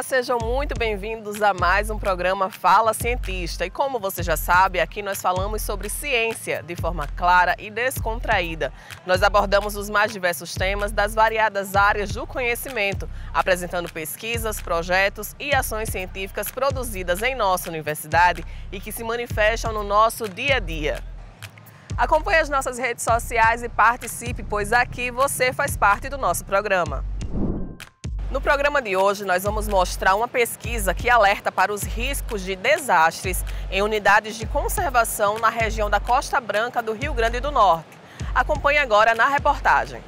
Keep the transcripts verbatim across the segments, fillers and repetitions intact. Olá, sejam muito bem-vindos a mais um programa Fala Cientista. E como você já sabe, aqui nós falamos sobre ciência de forma clara e descontraída. Nós abordamos os mais diversos temas das variadas áreas do conhecimento, apresentando pesquisas, projetos e ações científicas produzidas em nossa universidade e que se manifestam no nosso dia a dia. Acompanhe as nossas redes sociais e participe, pois aqui você faz parte do nosso programa. No programa de hoje, nós vamos mostrar uma pesquisa que alerta para os riscos de desastres em unidades de conservação na região da Costa Branca do Rio Grande do Norte. Acompanhe agora na reportagem.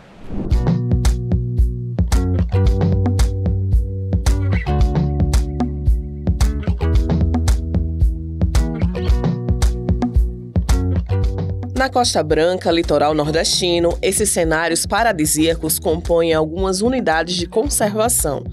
Na Costa Branca, litoral nordestino, esses cenários paradisíacos compõem algumas unidades de conservação,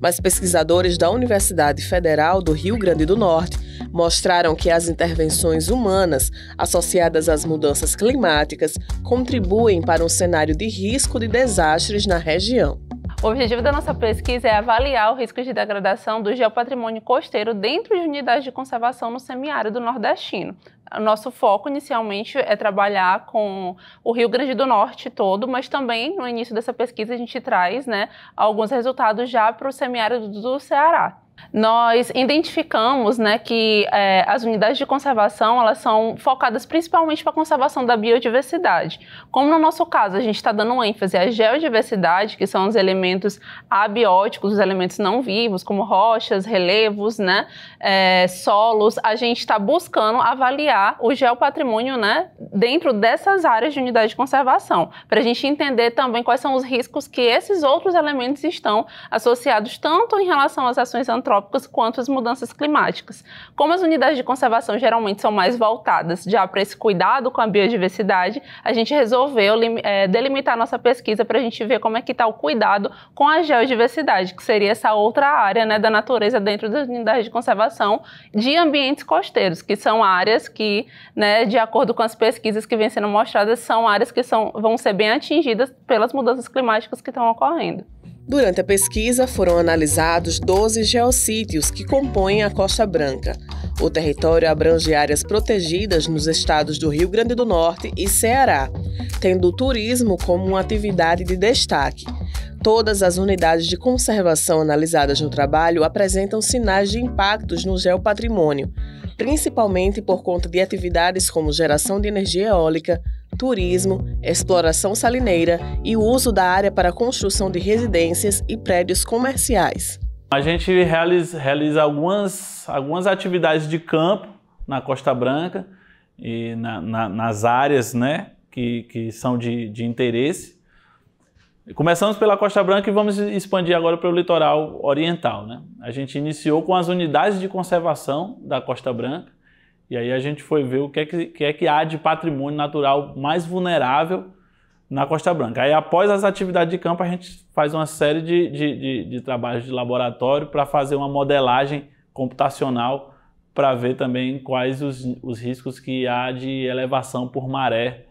mas pesquisadores da Universidade Federal do Rio Grande do Norte mostraram que as intervenções humanas associadas às mudanças climáticas contribuem para um cenário de risco de desastres na região. O objetivo da nossa pesquisa é avaliar o risco de degradação do geopatrimônio costeiro dentro de unidades de conservação no semiárido nordestino. O nosso foco, inicialmente, é trabalhar com o Rio Grande do Norte todo, mas também, no início dessa pesquisa, a gente traz, né, alguns resultados já para o semiárido do Ceará. Nós identificamos, né, que é, as unidades de conservação elas são focadas principalmente para a conservação da biodiversidade. Como no nosso caso a gente está dando ênfase à geodiversidade, que são os elementos abióticos, os elementos não vivos, como rochas, relevos, né, é, solos, a gente está buscando avaliar o geopatrimônio, né, dentro dessas áreas de unidade de conservação, para a gente entender também quais são os riscos que esses outros elementos estão associados tanto em relação às ações antrópicas quanto às mudanças climáticas. Como as unidades de conservação geralmente são mais voltadas já para esse cuidado com a biodiversidade, a gente resolveu é, delimitar nossa pesquisa para a gente ver como é que está o cuidado com a geodiversidade, que seria essa outra área, né, da natureza dentro das unidades de conservação de ambientes costeiros, que são áreas que, né, de acordo com as pesquisas que vêm sendo mostradas, são áreas que são, vão ser bem atingidas pelas mudanças climáticas que estão ocorrendo. Durante a pesquisa, foram analisados doze geossítios que compõem a Costa Branca. O território abrange áreas protegidas nos estados do Rio Grande do Norte e Ceará, tendo o turismo como uma atividade de destaque. Todas as unidades de conservação analisadas no trabalho apresentam sinais de impactos no geopatrimônio, principalmente por conta de atividades como geração de energia eólica, turismo, exploração salineira e o uso da área para construção de residências e prédios comerciais. A gente realiza, realiza algumas, algumas atividades de campo na Costa Branca e na, na, nas áreas, né, que, que são de, de interesse. Começamos pela Costa Branca e vamos expandir agora para o litoral oriental, né? A gente iniciou com as unidades de conservação da Costa Branca. E aí a gente foi ver o que é que, que é que há de patrimônio natural mais vulnerável na Costa Branca. Aí após as atividades de campo a gente faz uma série de, de, de, de trabalhos de laboratório para fazer uma modelagem computacional para ver também quais os, os riscos que há de elevação por maré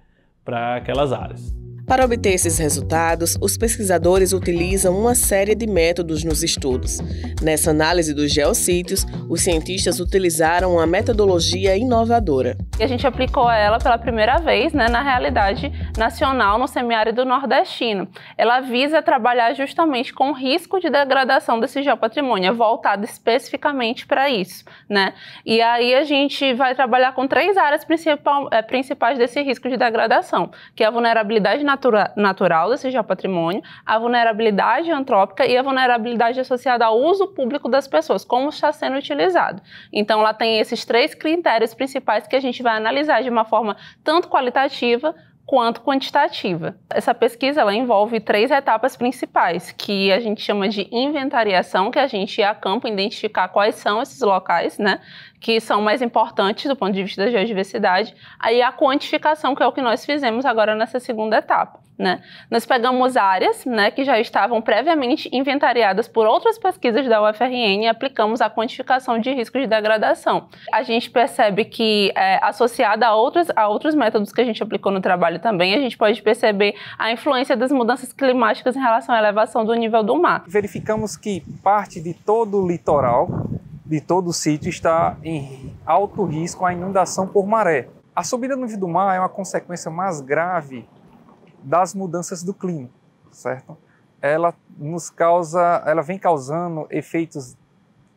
para aquelas áreas. Para obter esses resultados, os pesquisadores utilizam uma série de métodos nos estudos. Nessa análise dos geossítios, os cientistas utilizaram uma metodologia inovadora. A gente aplicou ela pela primeira vez, né, na realidade nacional no semiárido nordestino. Ela visa trabalhar justamente com o risco de degradação desse geopatrimônio, voltada especificamente para isso, né? E aí a gente vai trabalhar com três áreas principal, é, principais desse risco de degradação, que é a vulnerabilidade natural, natural desse geopatrimônio, a vulnerabilidade antrópica e a vulnerabilidade associada ao uso público das pessoas, como está sendo utilizado. Então, lá tem esses três critérios principais que a gente vai analisar de uma forma tanto qualitativa quanto quantitativa. Essa pesquisa ela envolve três etapas principais, que a gente chama de inventariação, que a gente ia a campo identificar quais são esses locais, né, que são mais importantes do ponto de vista da biodiversidade, aí a quantificação, que é o que nós fizemos agora nessa segunda etapa, né? Nós pegamos áreas, né, que já estavam previamente inventariadas por outras pesquisas da U F R N e aplicamos a quantificação de risco de degradação. A gente percebe que, é, associada a outros, a outros métodos que a gente aplicou no trabalho também, a gente pode perceber a influência das mudanças climáticas em relação à elevação do nível do mar. Verificamos que parte de todo o litoral, de todo o sítio, está em alto risco à inundação por maré. A subida do nível do mar é uma consequência mais grave das mudanças do clima, certo? Ela nos causa, ela vem causando efeitos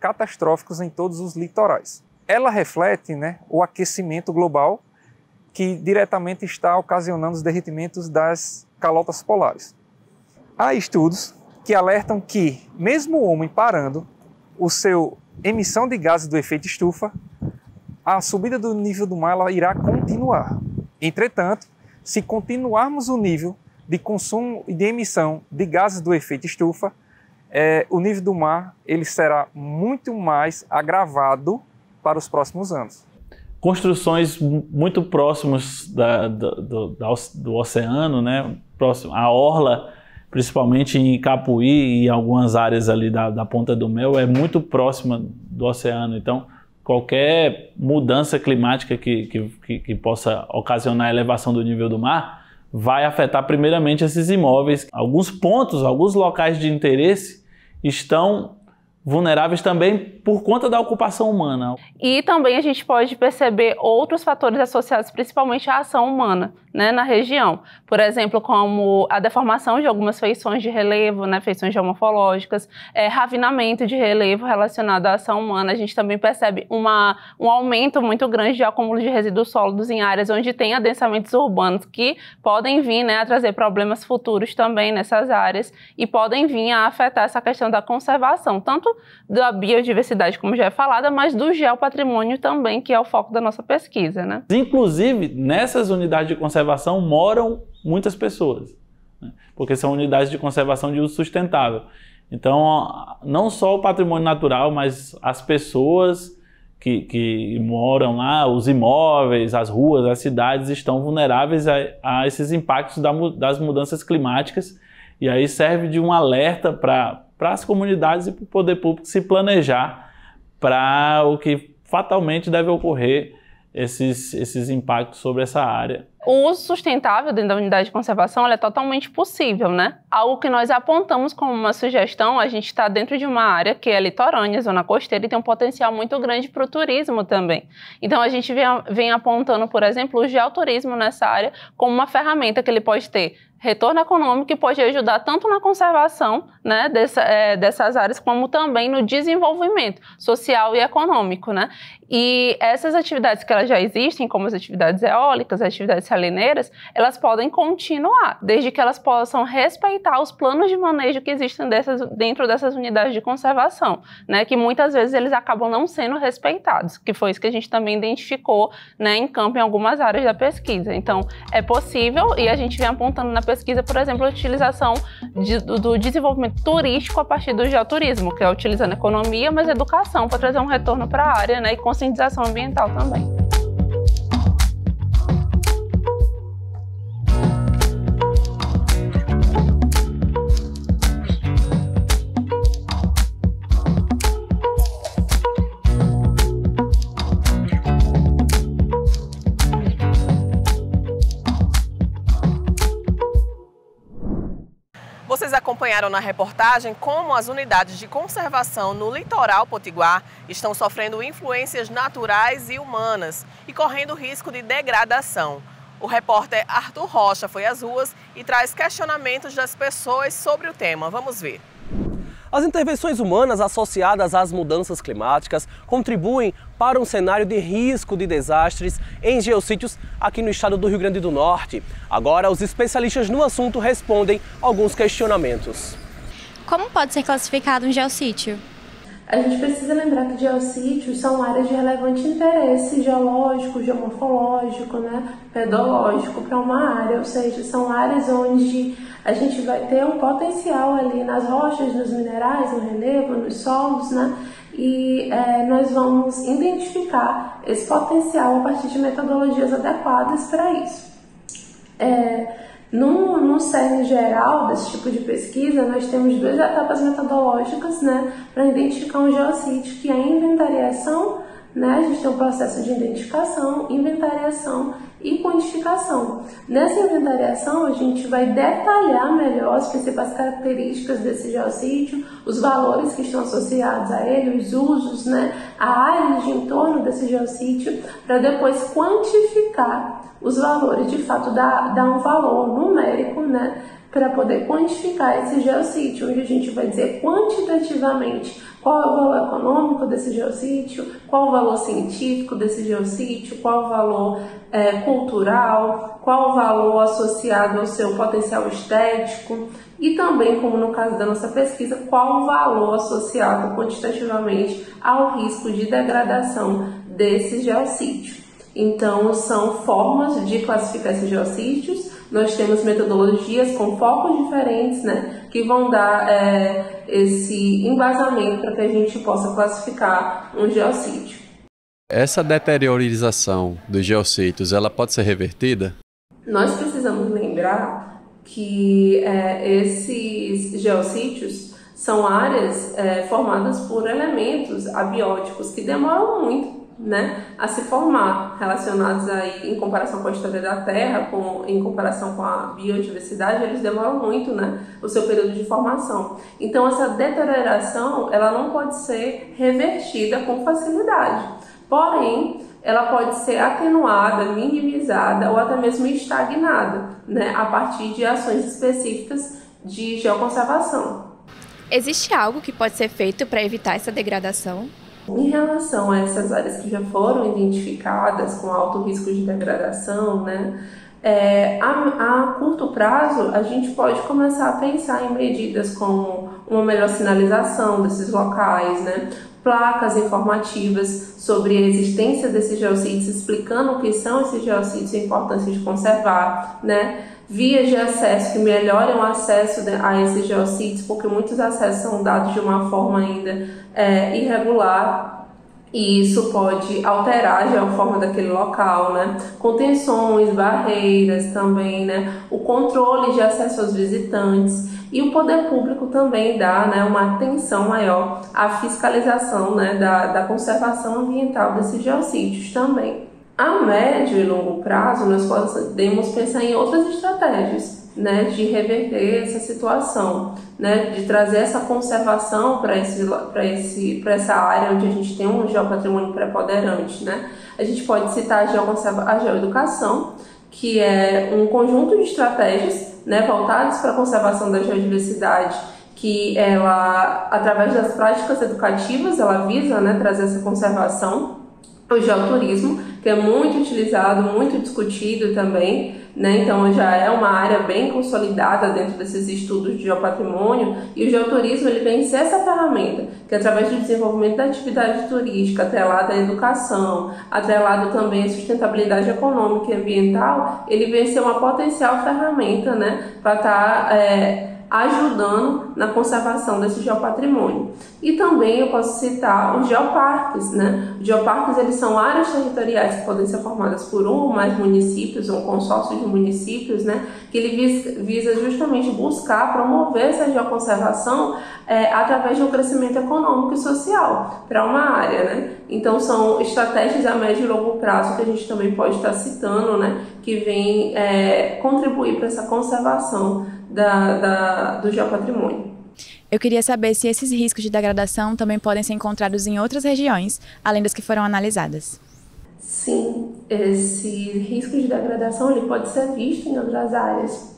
catastróficos em todos os litorais. Ela reflete, né, o aquecimento global, que diretamente está ocasionando os derretimentos das calotas polares. Há estudos que alertam que, mesmo o homem parando o seu emissão de gases do efeito estufa, a subida do nível do mar ela irá continuar. Entretanto, se continuarmos o nível de consumo e de emissão de gases do efeito estufa, é, o nível do mar ele será muito mais agravado para os próximos anos. Construções muito próximas da, do, do, do oceano, né? Próximo à orla, principalmente em Capuí e algumas áreas ali da, da Ponta do Mel, é muito próxima do oceano. Então, qualquer mudança climática que, que, que possa ocasionar a elevação do nível do mar vai afetar primeiramente esses imóveis. Alguns pontos, alguns locais de interesse estão vulneráveis também por conta da ocupação humana. E também a gente pode perceber outros fatores associados principalmente à ação humana, né, na região. Por exemplo, como a deformação de algumas feições de relevo, né, feições geomorfológicas, é, ravinamento de relevo relacionado à ação humana. A gente também percebe uma, um aumento muito grande de acúmulo de resíduos sólidos em áreas onde tem adensamentos urbanos que podem vir, né, a trazer problemas futuros também nessas áreas e podem vir a afetar essa questão da conservação, tanto da biodiversidade, como já é falada, mas do geopatrimônio também, que é o foco da nossa pesquisa, né? Inclusive, nessas unidades de conservação moram muitas pessoas, né? Porque são unidades de conservação de uso sustentável. Então, não só o patrimônio natural, mas as pessoas que, que moram lá, os imóveis, as ruas, as cidades, estão vulneráveis a, a esses impactos da, das mudanças climáticas. E aí serve de um alerta para para as comunidades e para o poder público se planejar para o que fatalmente deve ocorrer esses, esses impactos sobre essa área. O uso sustentável dentro da unidade de conservação é totalmente possível, né? Algo que nós apontamos como uma sugestão, a gente está dentro de uma área que é litorânea, zona costeira, e tem um potencial muito grande para o turismo também. Então, a gente vem, vem apontando, por exemplo, o geoturismo nessa área como uma ferramenta que ele pode ter retorno econômico e pode ajudar tanto na conservação, né, dessa, é, dessas áreas, como também no desenvolvimento social e econômico, né? E essas atividades que elas já existem, como as atividades eólicas, as atividades salineiras, elas podem continuar, desde que elas possam respeitar os planos de manejo que existem dessas, dentro dessas unidades de conservação, né, que muitas vezes eles acabam não sendo respeitados, que foi isso que a gente também identificou, né, em campo em algumas áreas da pesquisa. Então, é possível, e a gente vem apontando na pesquisa, por exemplo, a utilização de, do desenvolvimento turístico a partir do geoturismo, que é utilizando economia, mas educação para trazer um retorno para a área, né, e conscientização ambiental também. Vocês acompanharam na reportagem como as unidades de conservação no litoral potiguar estão sofrendo influências naturais e humanas e correndo risco de degradação. O repórter Arthur Rocha foi às ruas e traz questionamentos das pessoas sobre o tema. Vamos ver. As intervenções humanas associadas às mudanças climáticas contribuem para um cenário de risco de desastres em geossítios aqui no estado do Rio Grande do Norte. Agora, os especialistas no assunto respondem alguns questionamentos. Como pode ser classificado um geossítio? A gente precisa lembrar que geossítios são áreas de relevante interesse geológico, geomorfológico, né, pedológico para uma área, ou seja, são áreas onde a gente vai ter um potencial ali nas rochas, nos minerais, no relevo, nos solos, né, e é, nós vamos identificar esse potencial a partir de metodologias adequadas para isso. É, No, no cerne geral desse tipo de pesquisa, nós temos duas etapas metodológicas, né, para identificar um geossítio, que é a inventariação, né, a gente tem um processo de identificação, inventariação e quantificação. Nessa inventariação, a gente vai detalhar melhor as principais características desse geossítio, os valores que estão associados a ele, os usos, né, a área de entorno desse geossítio, para depois quantificar os valores, de fato, dá, dá um valor numérico, né, para poder quantificar esse geossítio, onde a gente vai dizer quantitativamente qual é o valor econômico desse geossítio, qual é o valor científico desse geossítio, qual é o valor é, cultural, qual é o valor associado ao seu potencial estético e também, como no caso da nossa pesquisa, qual é o valor associado quantitativamente ao risco de degradação desse geossítio. Então, são formas de classificar esses geossítios. Nós temos metodologias com focos diferentes, né, que vão dar é, esse embasamento para que a gente possa classificar um geossítio. Essa deteriorização dos geossítios, ela pode ser revertida? Nós precisamos lembrar que é, esses geossítios são áreas é, formadas por elementos abióticos que demoram muito, né, a se formar, relacionados aí em comparação com a história da Terra, com, em comparação com a biodiversidade, eles demoram muito, né, o seu período de formação. Então essa deterioração, ela não pode ser revertida com facilidade, porém ela pode ser atenuada, minimizada ou até mesmo estagnada, né, a partir de ações específicas de geoconservação. Existe algo que pode ser feito para evitar essa degradação? Em relação a essas áreas que já foram identificadas com alto risco de degradação, né, é, a, a curto prazo a gente pode começar a pensar em medidas como uma melhor sinalização desses locais, né, placas informativas sobre a existência desses geossítios, explicando o que são esses geossítios e a importância de conservar, né, vias de acesso que melhorem o acesso a esses geossítios, porque muitos acessos são dados de uma forma ainda é, irregular e isso pode alterar a geoforma daquele local, né? Contenções, barreiras também, né? O controle de acesso aos visitantes e o poder público também dá, né, uma atenção maior à fiscalização, né, da, da conservação ambiental desses geossítios também. A médio e longo prazo, nós podemos pensar em outras estratégias, né, de reverter essa situação, né, de trazer essa conservação para esse, para esse, para essa área onde a gente tem um geopatrimônio preponderante, né. A gente pode citar a, geoconserva, a geoeducação, que é um conjunto de estratégias, né, voltadas para a conservação da geodiversidade, que ela, através das práticas educativas, ela visa, né, trazer essa conservação. O geoturismo, que é muito utilizado, muito discutido também, né? Então já é uma área bem consolidada dentro desses estudos de geopatrimônio, e o geoturismo ele vem ser essa ferramenta, que através do desenvolvimento da atividade turística, atrelada à educação, atrelado também à sustentabilidade econômica e ambiental, ele vem ser uma potencial ferramenta, né, para estar é, ajudando na conservação desse geopatrimônio. E também eu posso citar os geoparques, né? Os geoparques, eles são áreas territoriais que podem ser formadas por um ou mais municípios, ou um consórcio de municípios, né, que ele visa justamente buscar promover essa geoconservação é, através de um crescimento econômico e social para uma área, né? Então são estratégias a médio e longo prazo que a gente também pode estar citando, né, que vem é, contribuir para essa conservação Da, da, do geopatrimônio. Eu queria saber se esses riscos de degradação também podem ser encontrados em outras regiões, além das que foram analisadas. Sim, esse risco de degradação ele pode ser visto em outras áreas,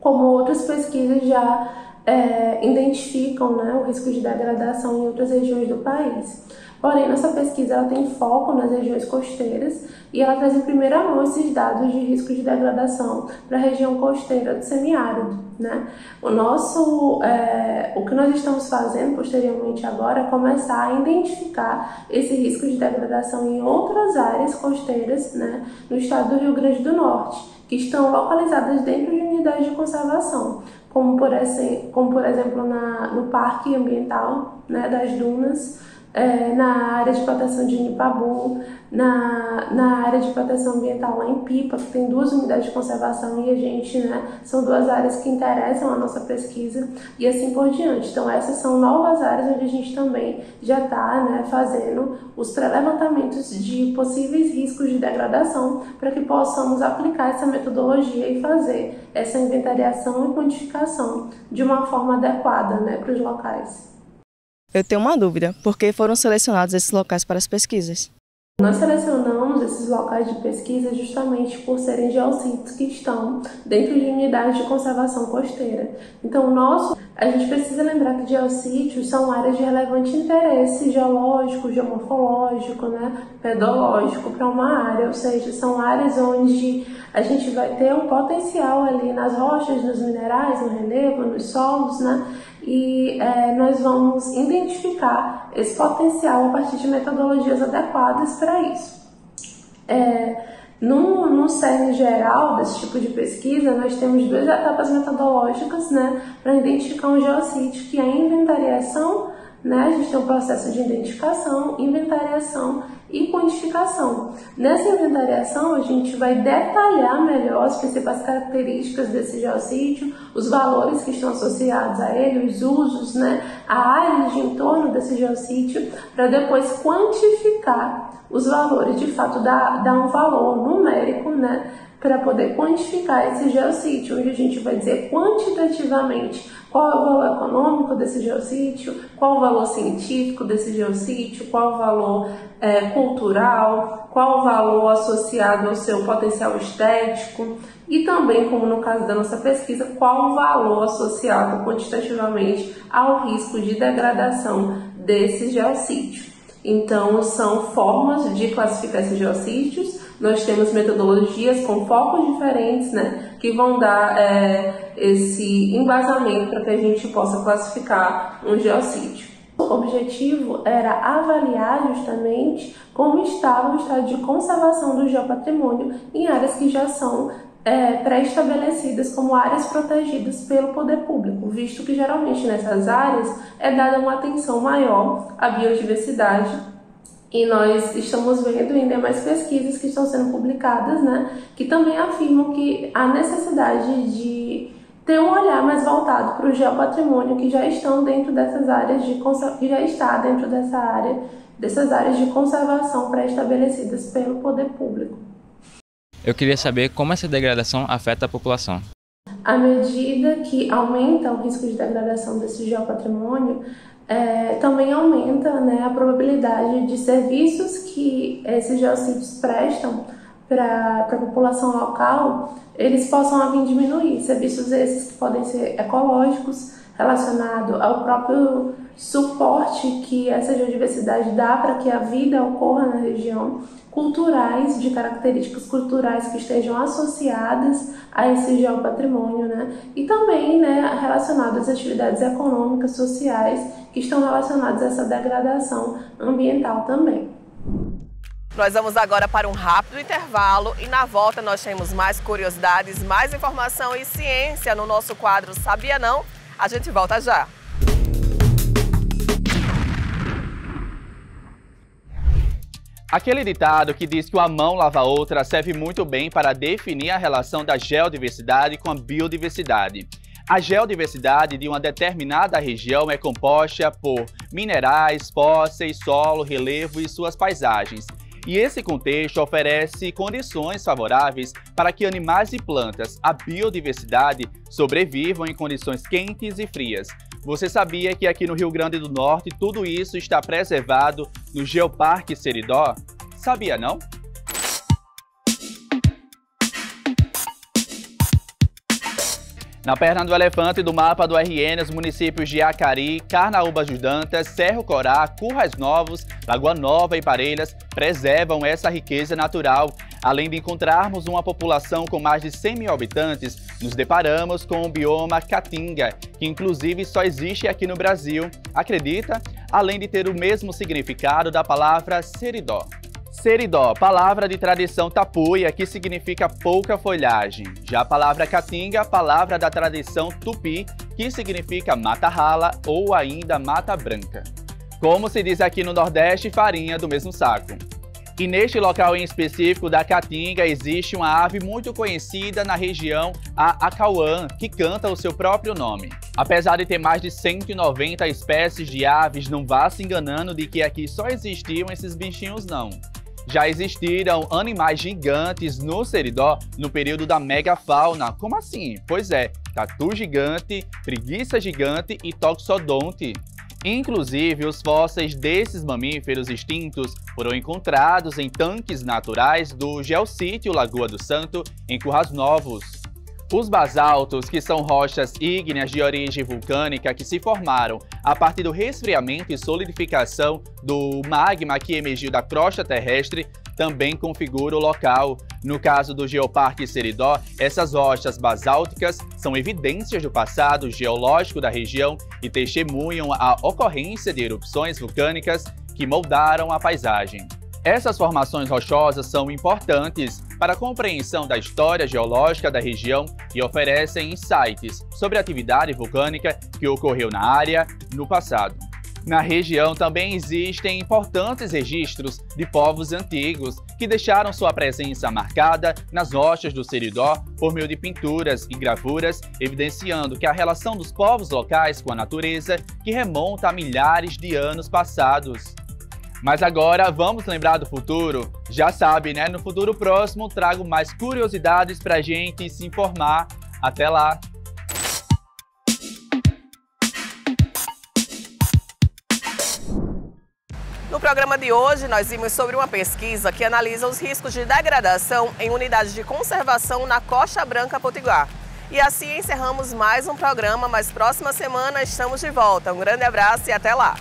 como outras pesquisas já é, identificam, né, o risco de degradação em outras regiões do país. Porém, nossa pesquisa ela tem foco nas regiões costeiras e ela traz em primeira mão esses dados de risco de degradação para a região costeira do semiárido, né? O nosso, é, o que nós estamos fazendo posteriormente agora é começar a identificar esse risco de degradação em outras áreas costeiras, né, no estado do Rio Grande do Norte, que estão localizadas dentro de unidades de conservação, como por, esse, como por exemplo na, no Parque Ambiental, né, das Dunas, é, na área de proteção de Unipabu, na, na área de proteção ambiental lá em Pipa, que tem duas unidades de conservação e a gente, né, são duas áreas que interessam a nossa pesquisa e assim por diante. Então essas são novas áreas onde a gente também já está, né, fazendo os levantamentos de possíveis riscos de degradação para que possamos aplicar essa metodologia e fazer essa inventariação e quantificação de uma forma adequada, né, para os locais. Eu tenho uma dúvida, por que foram selecionados esses locais para as pesquisas? Nós selecionamos esses locais de pesquisa justamente por serem geossítios que estão dentro de unidades de conservação costeira. Então, o nosso, a gente precisa lembrar que geossítios são áreas de relevante interesse geológico, geomorfológico, né, pedológico para uma área, ou seja, são áreas onde a gente vai ter um potencial ali nas rochas, nos minerais, no relevo, nos solos, né, e é, nós vamos identificar esse potencial a partir de metodologias adequadas para isso. É, no, no cerne geral desse tipo de pesquisa, nós temos duas etapas metodológicas, né, para identificar um geossítio, que é a inventariação, né, a gente tem o processo de identificação, inventariação e quantificação. Nessa inventariação, a gente vai detalhar melhor as principais características desse geossítio, os valores que estão associados a ele, os usos, né, a área de entorno desse geossítio, para depois quantificar os valores, de fato, dar, dar um valor numérico, né, para poder quantificar esse geossítio, onde a gente vai dizer quantitativamente qual é o valor econômico desse geossítio, qual o valor científico desse geossítio, qual o valor é, cultural, qual o valor associado ao seu potencial estético e também, como no caso da nossa pesquisa, qual o valor associado quantitativamente ao risco de degradação desse geossítio. Então, são formas de classificar esses geossítios. Nós temos metodologias com focos diferentes, né, que vão dar é, esse embasamento para que a gente possa classificar um geossítio. O objetivo era avaliar justamente como estava o estado de conservação do geopatrimônio em áreas que já são é, pré-estabelecidas como áreas protegidas pelo poder público, visto que geralmente nessas áreas é dada uma atenção maior à biodiversidade. E nós estamos vendo ainda mais pesquisas que estão sendo publicadas, né, que também afirmam que há necessidade de ter um olhar mais voltado para o geopatrimônio que já estão dentro dessas áreas de que já está dentro dessa área, dessas áreas de conservação pré-estabelecidas pelo poder público. Eu queria saber como essa degradação afeta a população. À medida que aumenta o risco de degradação desse geopatrimônio, É, também aumenta, né, a probabilidade de serviços que esses geossítios prestam para a população local, eles possam a vir diminuir. Serviços esses que podem ser ecológicos, relacionado ao próprio suporte que essa geodiversidade dá para que a vida ocorra na região, culturais, de características culturais que estejam associadas a esse geopatrimônio, né? E também, né, relacionado às atividades econômicas, sociais, que estão relacionadas a essa degradação ambiental também. Nós vamos agora para um rápido intervalo e na volta nós temos mais curiosidades, mais informação e ciência no nosso quadro Sabia Não? A gente volta já! Aquele ditado que diz que uma mão lava a outra serve muito bem para definir a relação da geodiversidade com a biodiversidade. A geodiversidade de uma determinada região é composta por minerais, fósseis, solo, relevo e suas paisagens. E esse contexto oferece condições favoráveis para que animais e plantas, a biodiversidade, sobrevivam em condições quentes e frias. Você sabia que aqui no Rio Grande do Norte tudo isso está preservado no Geoparque Seridó? Sabia não? Na perna do elefante do mapa do U F R N, os municípios de Acari, Carnaúba de Dantas, Serra Corá, Currais Novos, Lagoa Nova e Parelhas preservam essa riqueza natural. Além de encontrarmos uma população com mais de cem mil habitantes, nos deparamos com o bioma caatinga, que inclusive só existe aqui no Brasil, acredita? Além de ter o mesmo significado da palavra seridó. Seridó, palavra de tradição tapuia, que significa pouca folhagem. Já a palavra caatinga, palavra da tradição tupi, que significa mata rala ou ainda mata branca. Como se diz aqui no Nordeste, farinha do mesmo saco. E neste local em específico da Caatinga existe uma ave muito conhecida na região, a Acauã, que canta o seu próprio nome. Apesar de ter mais de cento e noventa espécies de aves, não vá se enganando de que aqui só existiam esses bichinhos não. Já existiram animais gigantes no Seridó no período da megafauna. Como assim? Pois é, tatu gigante, preguiça gigante e toxodonte. Inclusive, os fósseis desses mamíferos extintos foram encontrados em tanques naturais do Geocítio Lagoa do Santo, em Currais Novos. Os basaltos, que são rochas ígneas de origem vulcânica que se formaram a partir do resfriamento e solidificação do magma que emergiu da crosta terrestre, também configura o local. No caso do Geoparque Seridó, essas rochas basálticas são evidências do passado geológico da região e testemunham a ocorrência de erupções vulcânicas que moldaram a paisagem. Essas formações rochosas são importantes para a compreensão da história geológica da região e oferecem insights sobre a atividade vulcânica que ocorreu na área no passado. Na região também existem importantes registros de povos antigos que deixaram sua presença marcada nas rochas do Seridó por meio de pinturas e gravuras, evidenciando que a relação dos povos locais com a natureza que remonta a milhares de anos passados. Mas agora vamos lembrar do futuro? Já sabe, né? No futuro próximo trago mais curiosidades para a gente se informar. Até lá! No programa de hoje, nós vimos sobre uma pesquisa que analisa os riscos de degradação em unidades de conservação na Costa Branca Potiguar. E assim encerramos mais um programa, mas próxima semana estamos de volta. Um grande abraço e até lá!